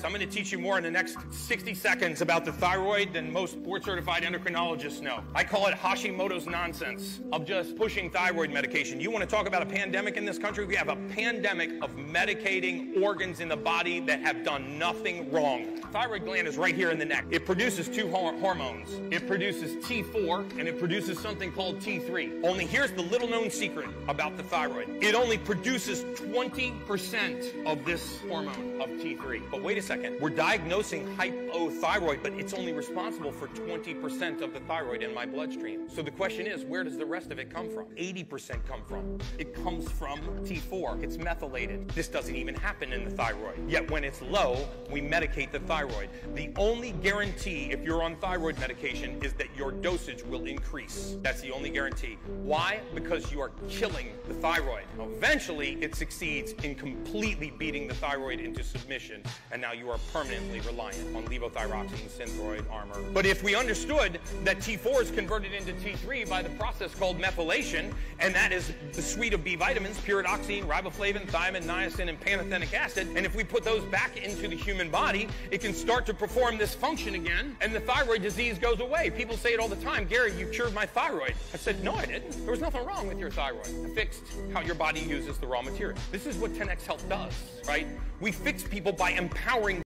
So I'm going to teach you more in the next 60 seconds about the thyroid than most board-certified endocrinologists know. I call it Hashimoto's nonsense of just pushing thyroid medication. You want to talk about a pandemic in this country? We have a pandemic of medicating organs in the body that have done nothing wrong. Thyroid gland is right here in the neck. It produces two hormones. It produces T4 and it produces something called T3. Only here's the little-known secret about the thyroid. It only produces 20% of this hormone of T3. But wait a second, we're diagnosing hypothyroid, but it's only responsible for 20% of the thyroid in my bloodstream. So the question is, where does the rest of it come from? 80% come from. It comes from T4. It's methylated. This doesn't even happen in the thyroid. Yet when it's low, we medicate the thyroid. The only guarantee if you're on thyroid medication is that your dosage will increase. That's the only guarantee. Why? Because you are killing the thyroid. Eventually, it succeeds in completely beating the thyroid into submission, and now you are permanently reliant on levothyroxine, synthroid, armor. But if we understood that T4 is converted into T3 by the process called methylation, and that is the suite of B vitamins, pyridoxine, riboflavin, thiamine, niacin, and pantothenic acid, and if we put those back into the human body, it can start to perform this function again, and the thyroid disease goes away. People say it all the time, Gary, you cured my thyroid. I said, no, I didn't. There was nothing wrong with your thyroid. I fixed how your body uses the raw material. This is what 10X Health does, right? We fix people by empowering